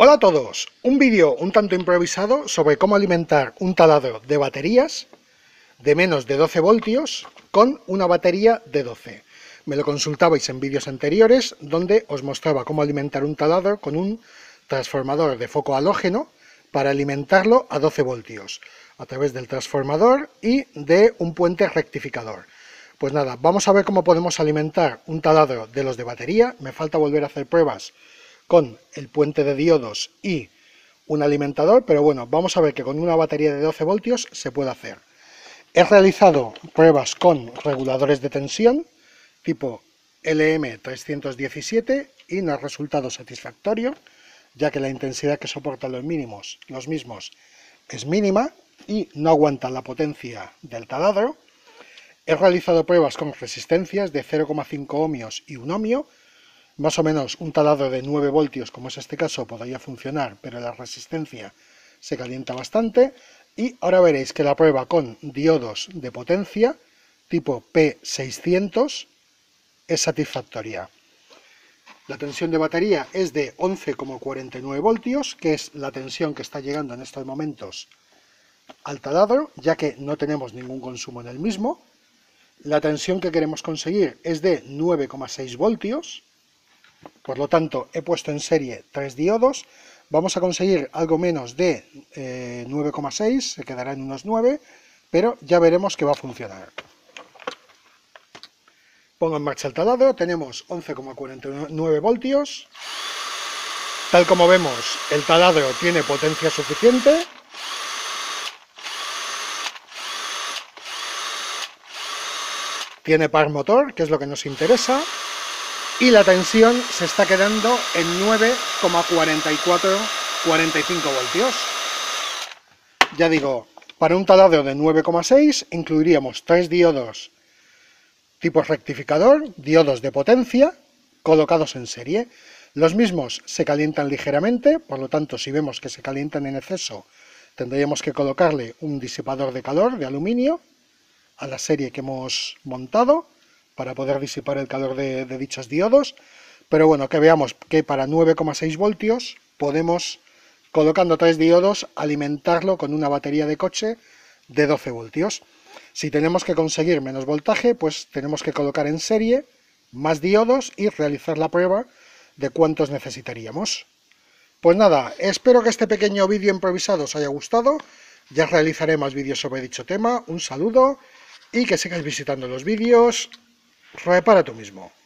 Hola a todos, un vídeo un tanto improvisado sobre cómo alimentar un taladro de baterías de menos de 12 voltios con una batería de 12. Me lo consultabais en vídeos anteriores donde os mostraba cómo alimentar un taladro con un transformador de foco halógeno para alimentarlo a 12 voltios a través del transformador y de un puente rectificador. Pues nada, vamos a ver cómo podemos alimentar un taladro de los de batería. Me falta volver a hacer pruebas con el puente de diodos y un alimentador, pero bueno, vamos a ver que con una batería de 12 voltios se puede hacer. He realizado pruebas con reguladores de tensión tipo LM317 y nos ha resultado satisfactorio, ya que la intensidad que soportan los mismos es mínima y no aguantan la potencia del taladro. He realizado pruebas con resistencias de 0,5 ohmios y 1 ohmio. Más o menos un taladro de 9 voltios, como es este caso, podría funcionar, pero la resistencia se calienta bastante. Y ahora veréis que la prueba con diodos de potencia, tipo P600, es satisfactoria. La tensión de batería es de 11,49 voltios, que es la tensión que está llegando en estos momentos al taladro, ya que no tenemos ningún consumo en el mismo. La tensión que queremos conseguir es de 9,6 voltios. Por lo tanto, he puesto en serie 3 diodos, vamos a conseguir algo menos de 9,6, se quedará en unos 9, pero ya veremos que va a funcionar. Pongo en marcha el taladro, tenemos 11,49 voltios. Tal como vemos, el taladro tiene potencia suficiente. Tiene par motor, que es lo que nos interesa. Y la tensión se está quedando en 9,45 voltios. Ya digo, para un taladro de 9,6 incluiríamos 3 diodos tipo rectificador, diodos de potencia, colocados en serie. Los mismos se calientan ligeramente, por lo tanto, si vemos que se calientan en exceso, tendríamos que colocarle un disipador de calor de aluminio a la serie que hemos montado, para poder disipar el calor de dichos diodos, pero bueno, que veamos que para 9,6 voltios podemos, colocando 3 diodos, alimentarlo con una batería de coche de 12 voltios. Si tenemos que conseguir menos voltaje, pues tenemos que colocar en serie más diodos y realizar la prueba de cuántos necesitaríamos. Pues nada, espero que este pequeño vídeo improvisado os haya gustado, ya realizaré más vídeos sobre dicho tema, un saludo y que sigáis visitando los vídeos. Repara tú mismo.